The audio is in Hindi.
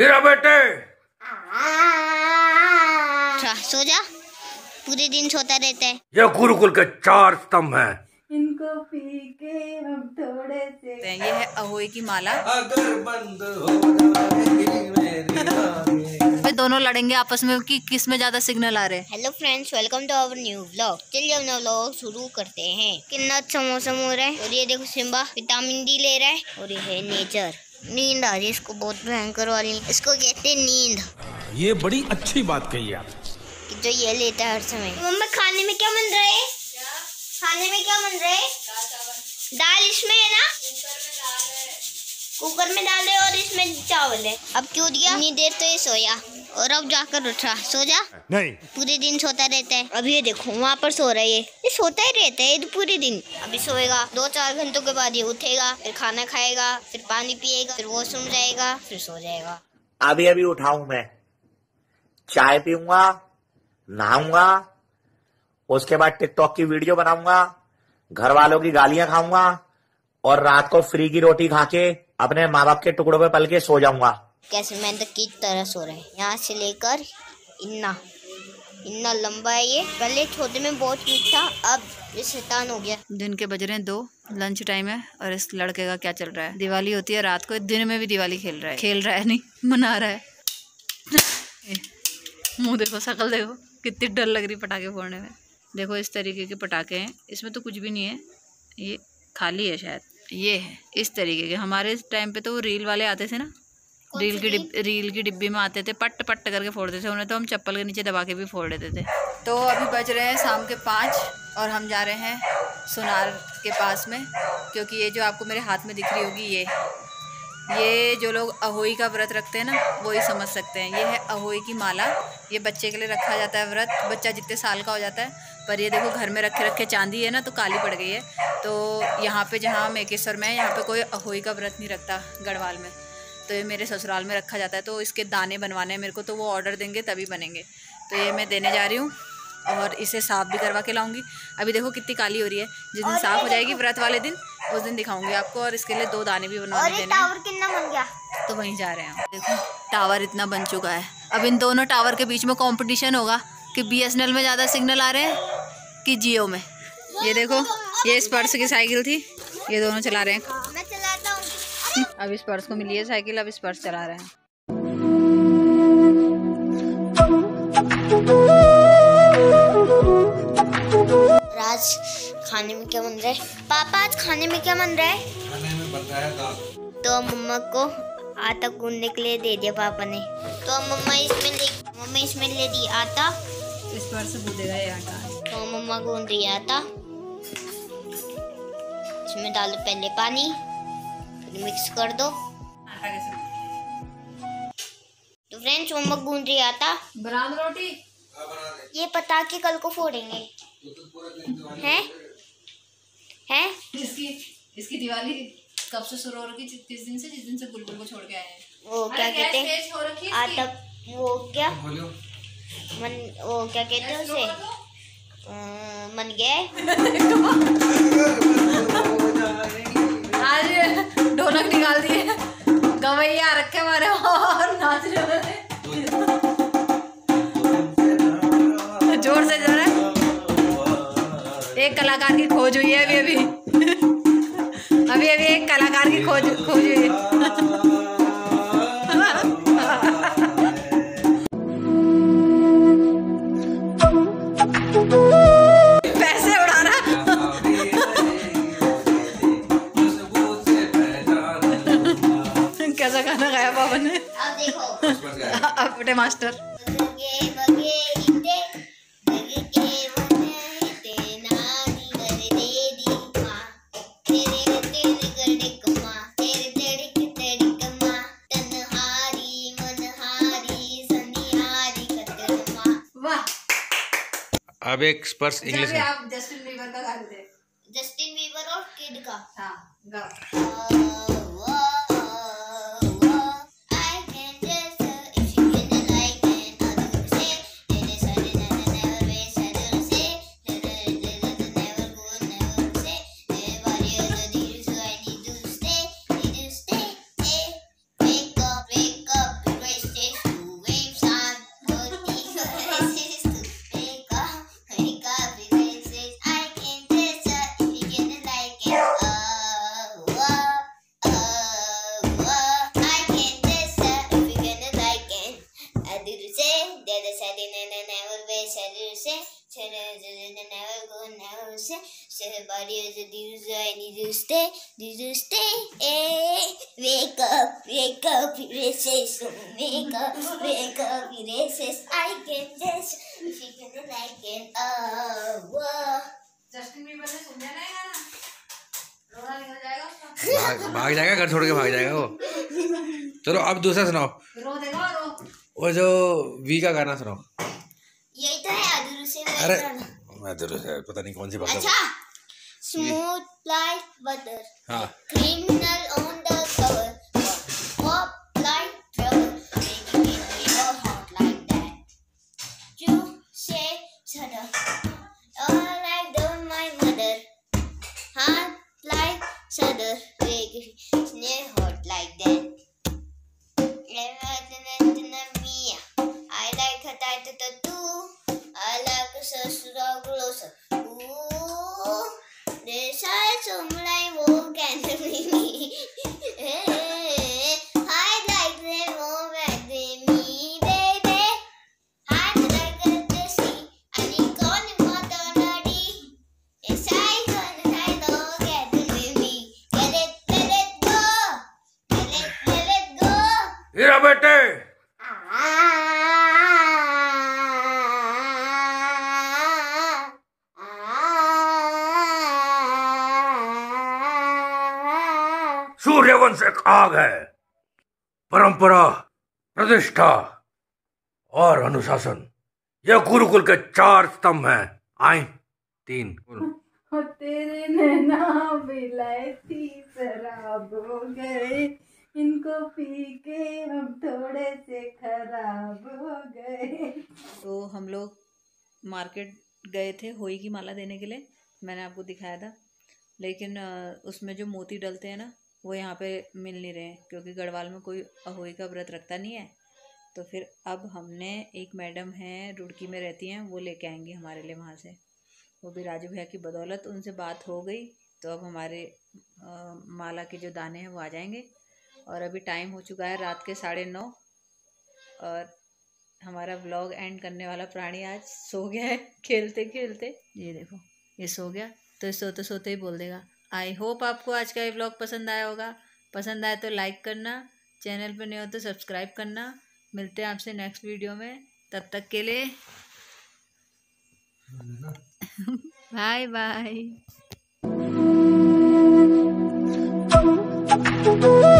हीरा बेटे सो जा, पूरे दिन सोता रहता है। ये गुरुकुल के 4 स्तंभ हैं। इनको पी के हम थोड़े से। ये है अहोई की माला। अगर बंद हो दोनों लड़ेंगे आपस में कि किस में ज्यादा सिग्नल आ रहे हैं। Hello friends, welcome to our new vlog. चलिए अपना व्लॉग शुरू करते हैं। कितना समोसा हो रहा है और ये देखो सिम्बा विटामिन डी ले रहा है। और ये है नेचर। नींद आ रही है इसको, बहुत भयंकर वाली। इसको कहते हैं नींद। ये बड़ी अच्छी बात कही आप कि जो ये लेता है हर समय। मम्मा खाने में क्या बन रहा है? खाने में क्या बन रहा है? दाल इसमें है ना, कुकर में दाल है और इसमें चावल है। अब क्यों दिया? इतनी देर तो ये सोया और अब जाकर उठा। सो जा नहीं, पूरे दिन सोता रहता है। अब ये देखो वहाँ पर सो रहा है। ये सोता ही रहता है पूरे दिन। अभी सोएगा, 2-4 घंटों के बाद ये उठेगा, फिर खाना खाएगा, फिर पानी पिएगा, फिर वॉशरूम जाएगा, फिर सो जाएगा। अभी अभी उठाऊँ मैं, चाय पीऊंगा, नहाऊंगा, उसके बाद टिकटॉक की वीडियो बनाऊंगा, घर वालों की गालियाँ खाऊंगा और रात को फ्री की रोटी खा के अपने माँ बाप के टुकड़ों पे पल के सो जाऊंगा। कैसे मैं की तरह सो रहे हैं। यहाँ से लेकर इतना लंबा है ये। पहले छोटे में बहुत क्यूट था, अब ये शैतान हो गया। दिन के बज रहे हैं 2, लंच टाइम है और इस लड़के का क्या चल रहा है। दिवाली होती है रात को, दिन में भी दिवाली खेल रहा है नहीं मना रहा है। मुँह देखो, शकल देखो, कितनी डर लग रही पटाखे फोड़ने में। देखो इस तरीके के पटाखे हैं, इसमें तो कुछ भी नहीं है, ये खाली है शायद। ये है इस तरीके के। हमारे टाइम पे तो वो रील वाले आते थे ना, रील की डिब्बी में आते थे, पट पट करके फोड़ते थे। उन्हें तो हम चप्पल के नीचे दबा के भी फोड़ देते थे। तो अभी बज रहे हैं शाम के 5 और हम जा रहे हैं सोनार के पास में, क्योंकि ये जो आपको मेरे हाथ में दिख रही होगी, ये जो लोग अहोई का व्रत रखते हैं ना, वो ही समझ सकते हैं। ये है अहोई की माला। ये बच्चे के लिए रखा जाता है व्रत, बच्चा जितने साल का हो जाता है। पर ये देखो घर में रखे चांदी है ना, तो काली पड़ गई है। तो यहाँ पे जहाँ हम एकेश्वर में है, यहाँ पे कोई अहोई का व्रत नहीं रखता गढ़वाल में, तो ये मेरे ससुराल में रखा जाता है। तो इसके दाने बनवाने हैं मेरे को, तो वो ऑर्डर देंगे तभी बनेंगे। तो ये मैं देने जा रही हूँ और इसे साफ़ भी करवा के लाऊंगी। अभी देखो कितनी काली हो रही है। जिस दिन साफ़ हो जाएगी व्रत वाले दिन, उस दिन दिखाऊंगी आपको। और इसके लिए 2 दाने भी बनवाने देने। टावर कितना बन गया? तो वहीं जा रहे हैं। देखो टावर इतना बन चुका है। अब इन दोनों टावर के बीच में कॉम्पिटिशन होगा कि BSNL में ज़्यादा सिग्नल आ रहे हैं कि जियो में। ये देखो, ये स्पर्श की साइकिल थी, ये दोनों चला रहे हैं। अब स्पर्श को मिली है साइकिल, अब स्पर्श चला रहे हैं। राज खाने में क्या बन रहा है? पापा आज खाने में क्या बन रहा है? खाने में बन रहा है दाल। तो मम्मा को आटा गूंदने के लिए दे दिया पापा ने। तो मम्मा इसमें ले दी आटा। स्पर्श गूंदेगा ये आटा। तो मम्मा गूंद रही आटा, इसमें डालो पहले पानी, मिक्स कर दो। तो फ्रेंड्स मम्मा गूंद रही आता ब्राउन रोटी। ये पटाखे कल को फोड़ेंगे हैं? हैं? इसकी दिवाली कब से शुरू हो रही? जिस दिन से गुलगुल को छोड़ के आए हैं। वो क्या कहते हैं आता, वो क्या कहते हैं उसे मन गए। आज ढोलक निकाल दिए, गवैया रखे हमारे और नाच रहे हैं जोर से। जरा एक कलाकार की खोज हुई है अभी एक कलाकार की खोज हुई है। अपने मास्टर अब एक स्पर्श इंग्लिश में आप जस्टिन बीबर का गा दे। जस्टिन बीबर और किड का। हाँ गा। everybody is a loser and you just stay. Hey, wake up, resist. Wake up, resist. I can just feel it like an hour. Justin भी बने सुन जाना है ना, रोना निकल जाएगा उसका। भाग जाएगा, घर छोड़ के भाग जाएगा वो। चलो अब दूसरा सुनाओ। रो देखो रो। वो जो वी का गाना सुनाओ। यही तो है अधूरू से अधूरा। पता नहीं कौन सी भाषा। अच्छा, smooth like butter, criminal on the cover, pop like trouble, making it real hot like that, you से सडा all like don't my mother, heart like सदर, मेकिंग स्ने हॉट लाइक दैट, इतना मिया आई लाइक हटाई तो तू ससुराल क्लोज ओ देसाई चुमलाई वो कैंसर नहीं हाई लाइक दे वो बैक दे मी बेबे हाई लाइक दे सी आई कौन मत नडी देसाई कौन है दो cancer me get it go इरा बेटे सूर्यवंश एक आग है। परंपरा, प्रतिष्ठा और अनुशासन, यह गुरुकुल के 4 स्तंभ हैं। आए 3 और तेरे नैना विलायती शराब हो गए, इनको पी के हम थोड़े से खराब हो गए। तो हम लोग मार्केट गए थे होई की माला देने के लिए, मैंने आपको दिखाया था, लेकिन उसमें जो मोती डलते हैं ना वो यहाँ पे मिल नहीं रहे हैं, क्योंकि गढ़वाल में कोई अहोई का व्रत रखता नहीं है। तो फिर अब हमने एक मैडम हैं रुड़की में रहती हैं, वो लेके आएंगी हमारे लिए वहाँ से। वो भी राजू भैया की बदौलत उनसे बात हो गई, तो अब हमारे माला के जो दाने हैं वो आ जाएंगे। और अभी टाइम हो चुका है रात के 9:30 और हमारा व्लॉग एंड करने वाला प्राणी आज सो गया है खेलते खेलते। ये देखो ये सो गया, तो सोते सोते ही बोल देगा। आई होप आपको आज का ये व्लॉग पसंद आया होगा। पसंद आए तो लाइक करना, चैनल पर नए हो तो सब्सक्राइब करना। मिलते हैं आपसे नेक्स्ट वीडियो में, तब तक के लिए बाय बाय।